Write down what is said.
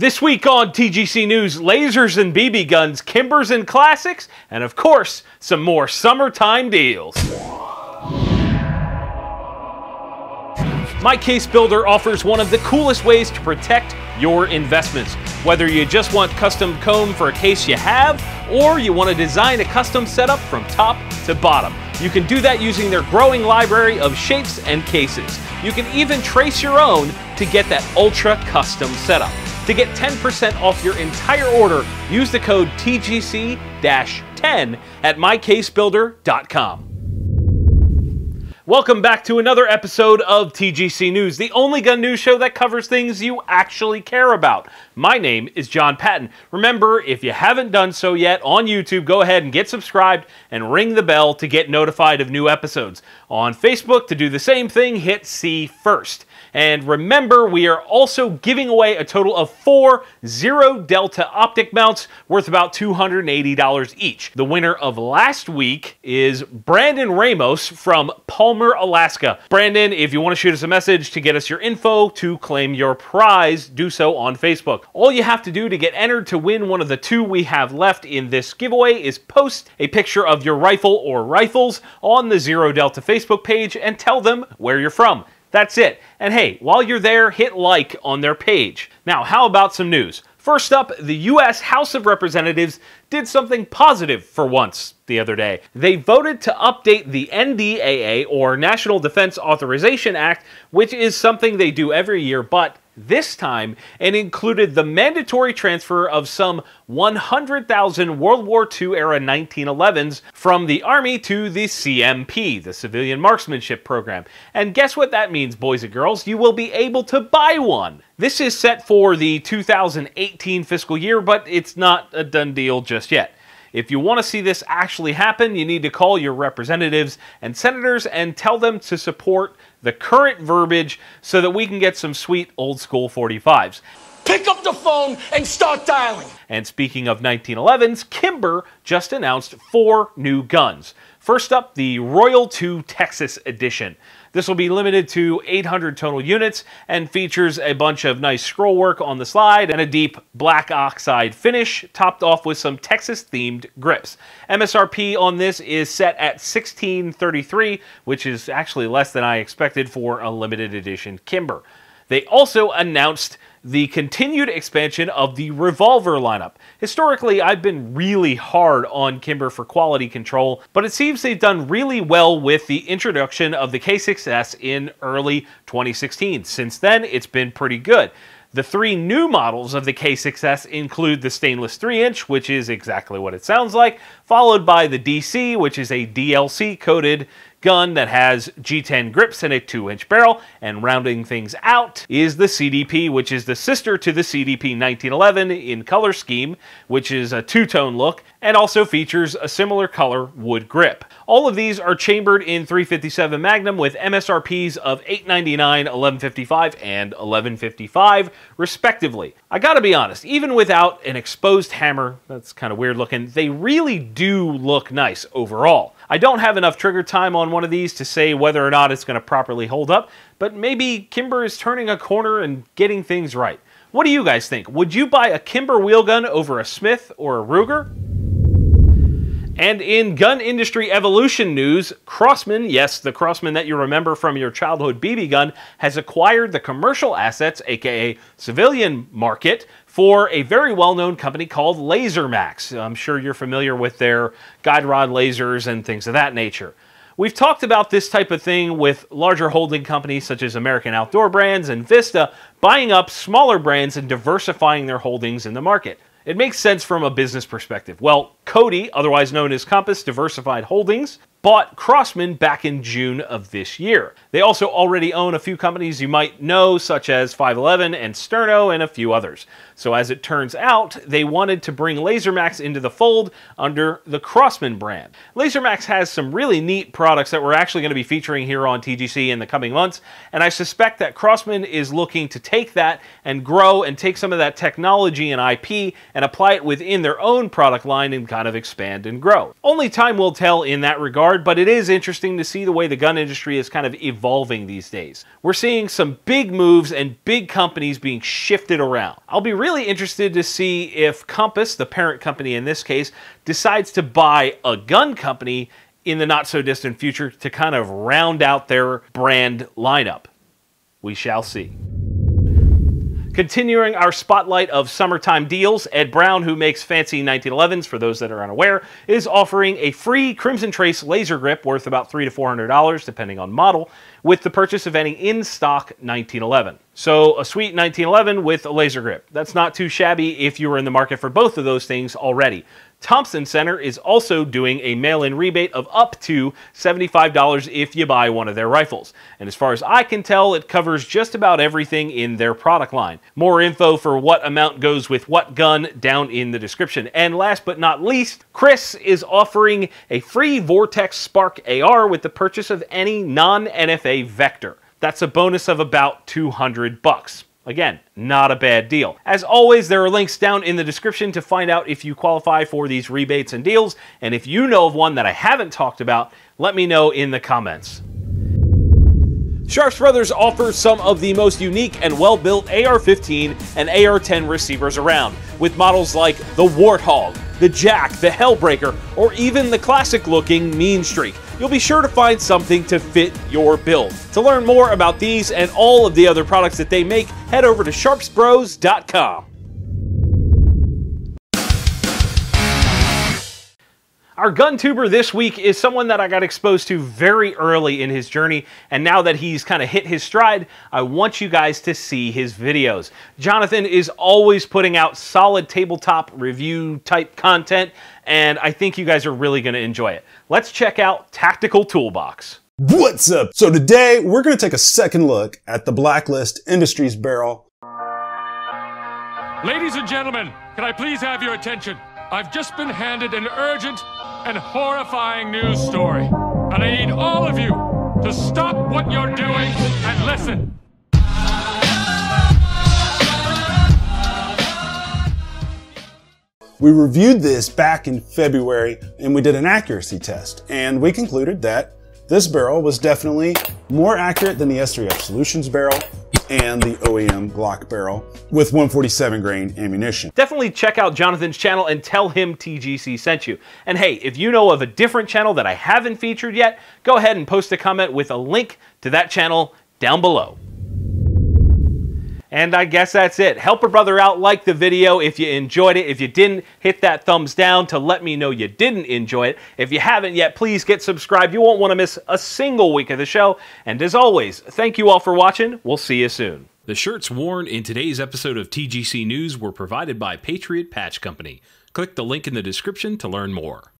This week on TGC News, lasers and BB guns, Kimbers and classics, and of course, some more summertime deals. My Case Builder offers one of the coolest ways to protect your investments. Whether you just want custom comb for a case you have, or you want to design a custom setup from top to bottom, you can do that using their growing library of shapes and cases. You can even trace your own to get that ultra custom setup. To get 10% off your entire order, use the code TGC-10 at mycasebuilder.com. Welcome back to another episode of TGC News, the only gun news show that covers things you actually care about. My name is John Patton. Remember, if you haven't done so yet on YouTube, go ahead and get subscribed and ring the bell to get notified of new episodes. On Facebook, to do the same thing, hit see first. And remember, we are also giving away a total of 4 Zero Delta optic mounts worth about $280 each. The winner of last week is Brandon Ramos from Palmer, Alaska. Brandon, if you want to shoot us a message to get us your info to claim your prize, do so on Facebook. All you have to do to get entered to win one of the 2 we have left in this giveaway is post a picture of your rifle or rifles on the Zero Delta Facebook page and tell them where you're from. That's it. And hey, while you're there, hit like on their page. Now, how about some news? First up, the U.S. House of Representatives did something positive for once the other day. They voted to update the NDAA, or National Defense Authorization Act, which is something they do every year, but this time it included the mandatory transfer of some 100,000 World War II-era 1911s from the Army to the CMP, the Civilian Marksmanship Program. And guess what that means, boys and girls? You will be able to buy one! This is set for the 2018 fiscal year, but it's not a done deal just yet. If you want to see this actually happen, you need to call your representatives and senators and tell them to support the current verbiage so that we can get some sweet old school 45s. Pick up the phone and start dialing! And speaking of 1911s, Kimber just announced 4 new guns. First up, the Royal 2 Texas Edition. This will be limited to 800 total units and features a bunch of nice scroll work on the slide and a deep black oxide finish topped off with some Texas-themed grips. MSRP on this is set at $16.33, which is actually less than I expected for a limited edition Kimber. They also announced the continued expansion of the revolver lineup. Historically, I've been really hard on Kimber for quality control, but it seems they've done really well with the introduction of the K6S in early 2016. Since then, it's been pretty good. The 3 new models of the K6S include the stainless 3-inch, which is exactly what it sounds like, followed by the DC, which is a DLC-coated gun that has G10 grips and a 2-inch barrel, and rounding things out is the CDP, which is the sister to the CDP 1911 in color scheme, which is a two-tone look, and also features a similar color wood grip. All of these are chambered in .357 Magnum with MSRPs of $8.99, $11.55, and $11.55, respectively. I gotta be honest, even without an exposed hammer, that's kind of weird looking, they really do look nice overall. I don't have enough trigger time on one of these to say whether or not it's going to properly hold up, but maybe Kimber is turning a corner and getting things right. What do you guys think? Would you buy a Kimber wheel gun over a Smith or a Ruger? And in gun industry evolution news, Crosman, yes, the Crosman that you remember from your childhood BB gun, has acquired the commercial assets, aka civilian market, for a very well-known company called LaserMax. I'm sure you're familiar with their guide rod lasers and things of that nature. We've talked about this type of thing with larger holding companies such as American Outdoor Brands and Vista buying up smaller brands and diversifying their holdings in the market. It makes sense from a business perspective. Well, CODI, otherwise known as Compass Diversified Holdings, bought Crosman back in June of this year. They also already own a few companies you might know, such as 5.11 and Sterno and a few others. So as it turns out, they wanted to bring LaserMax into the fold under the Crosman brand. LaserMax has some really neat products that we're actually going to be featuring here on TGC in the coming months, and I suspect that Crosman is looking to take that and grow and take some of that technology and IP and apply it within their own product line and kind of expand and grow. Only time will tell in that regard, regard, but it is interesting to see the way the gun industry is kind of evolving these days. We're seeing some big moves and big companies being shifted around. I'll be really interested to see if Compass, the parent company in this case, decides to buy a gun company in the not so distant future to kind of round out their brand lineup. We shall see. Continuing our spotlight of summertime deals, Ed Brown, who makes fancy 1911s for those that are unaware, is offering a free Crimson Trace laser grip worth about $300 to $400, depending on model, with the purchase of any in-stock 1911. So a sweet 1911 with a laser grip. That's not too shabby if you were in the market for both of those things already. Thompson Center is also doing a mail-in rebate of up to $75 if you buy one of their rifles. And as far as I can tell, it covers just about everything in their product line. More info for what amount goes with what gun down in the description. And last but not least, Chris is offering a free Vortex Spark AR with the purchase of any non-NFA Vector. That's a bonus of about $200. Again, not a bad deal. As always, there are links down in the description to find out if you qualify for these rebates and deals, and if you know of one that I haven't talked about, let me know in the comments. Sharps Brothers offers some of the most unique and well-built AR-15 and AR-10 receivers around, with models like the Warthog, the Jack, the Hellbreaker, or even the classic-looking Mean Streak. You'll be sure to find something to fit your build. To learn more about these and all of the other products that they make, head over to sharpsbros.com. Our gun tuber this week is someone that I got exposed to very early in his journey, and now that he's kind of hit his stride, I want you guys to see his videos. Jonathan is always putting out solid tabletop review type content, and I think you guys are really going to enjoy it. Let's check out Tactical Toolbox. What's up? So today we're going to take a second look at the Blacklist Industries barrel. Ladies and gentlemen, can I please have your attention? I've just been handed an urgent and horrifying news story, and I need all of you to stop what you're doing and listen. We reviewed this back in February, and we did an accuracy test, and we concluded that this barrel was definitely more accurate than the S3F Solutions barrel and the OEM Glock barrel with 147 grain ammunition. Definitely check out Jonathan's channel and tell him TGC sent you. And hey, if you know of a different channel that I haven't featured yet, go ahead and post a comment with a link to that channel down below. And I guess that's it. Help a brother out, like the video if you enjoyed it. If you didn't, hit that thumbs down to let me know you didn't enjoy it. If you haven't yet, please get subscribed. You won't want to miss a single week of the show. And as always, thank you all for watching. We'll see you soon. The shirts worn in today's episode of TGC News were provided by Patriot Patch Company. Click the link in the description to learn more.